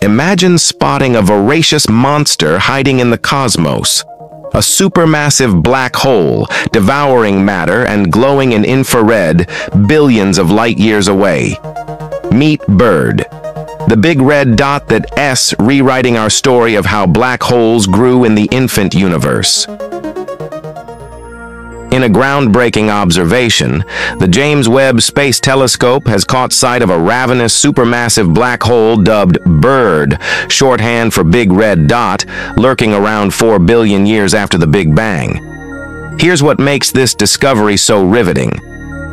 Imagine spotting a voracious monster hiding in the cosmos, a supermassive black hole devouring matter and glowing in infrared billions of light years away. Meet BIRD, the big red dot that S rewriting our story of how black holes grew in the infant universe. In a groundbreaking observation, the James Webb Space Telescope has caught sight of a ravenous supermassive black hole dubbed BIRD, shorthand for Big Red Dot, lurking around 4 billion years after the Big Bang. Here's what makes this discovery so riveting.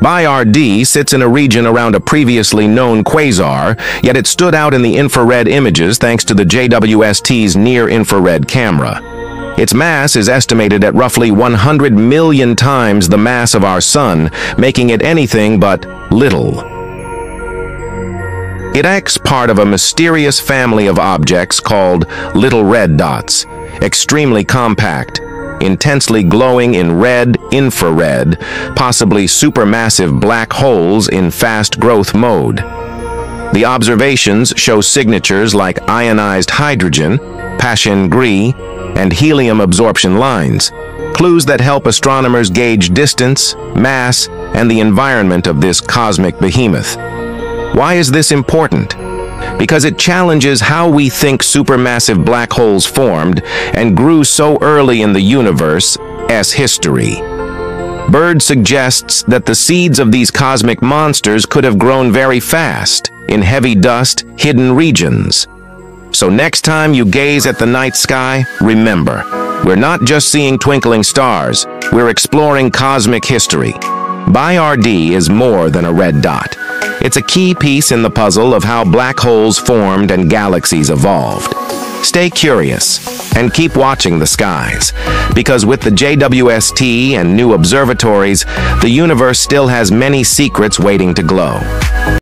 BIRD sits in a region around a previously known quasar, yet it stood out in the infrared images thanks to the JWST's near-infrared camera. Its mass is estimated at roughly 100 million times the mass of our Sun, making it anything but little. It acts part of a mysterious family of objects called little red dots, extremely compact, intensely glowing in red infrared, possibly supermassive black holes in fast growth mode. The observations show signatures like ionized hydrogen, Paschen gree, and helium absorption lines, clues that help astronomers gauge distance, mass, and the environment of this cosmic behemoth. Why is this important? Because it challenges how we think supermassive black holes formed and grew so early in the universe as history. BIRD suggests that the seeds of these cosmic monsters could have grown very fast, in heavy dust, hidden regions. So next time you gaze at the night sky, remember, we're not just seeing twinkling stars, we're exploring cosmic history. BIRD is more than a red dot. It's a key piece in the puzzle of how black holes formed and galaxies evolved. Stay curious and keep watching the skies, because with the JWST and new observatories, the universe still has many secrets waiting to glow.